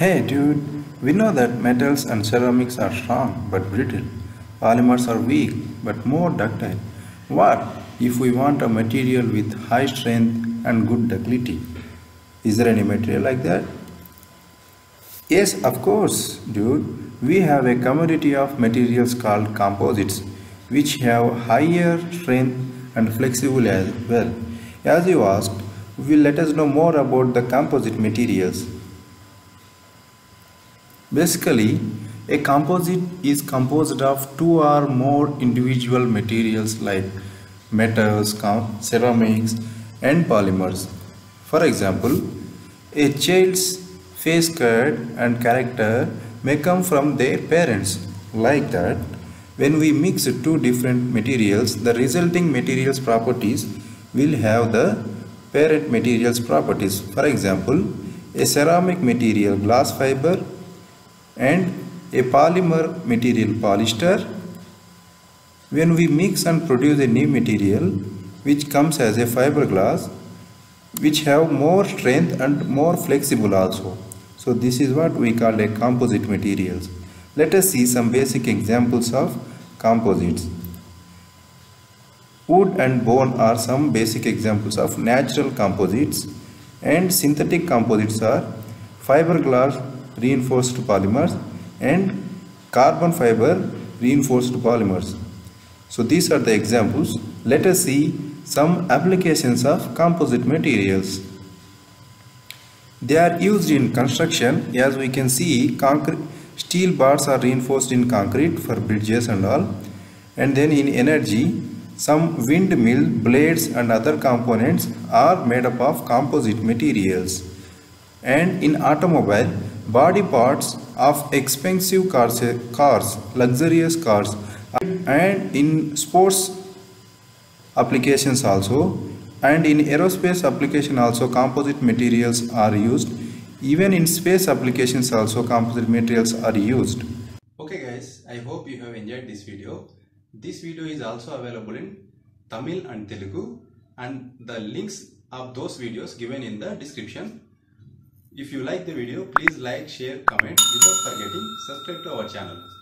Hey dude, we know that metals and ceramics are strong but brittle. Polymers are weak but more ductile. What if we want a material with high strength and good ductility? Is there any material like that? Yes, of course, dude. We have a commodity of materials called composites, which have higher strength and flexible as well. As you asked, will let us know more about the composite materials. Basically, a composite is composed of two or more individual materials like metals, ceramics, and polymers. For example, a child's face card and character may come from their parents. Like that, when we mix two different materials, the resulting materials properties will have the parent materials properties. For example, a ceramic material glass fiber and a polymer material polyester. When we mix and produce a new material which comes as a fiberglass, which have more strength and more flexible also. So this is what we call a composite materials. Let us see some basic examples of composites. Wood and bone are some basic examples of natural composites, and synthetic composites are fiberglass reinforced polymers and carbon fiber reinforced polymers. So these are the examples. Let us see some applications of composite materials. They are used in construction. As we can see, steel bars are reinforced in concrete for bridges and all. And then in energy, some windmill blades and other components are made up of composite materials. And in automobile, body parts of expensive cars, luxurious cars, and in sports applications also, and in aerospace application also composite materials are used. Even in space applications also composite materials are used. Okay guys, I hope you have enjoyed this video. This video is also available in Tamil and Telugu, and the links of those videos given in the description. If you like the video, please like, share, comment. Without forgetting, subscribe to our channel.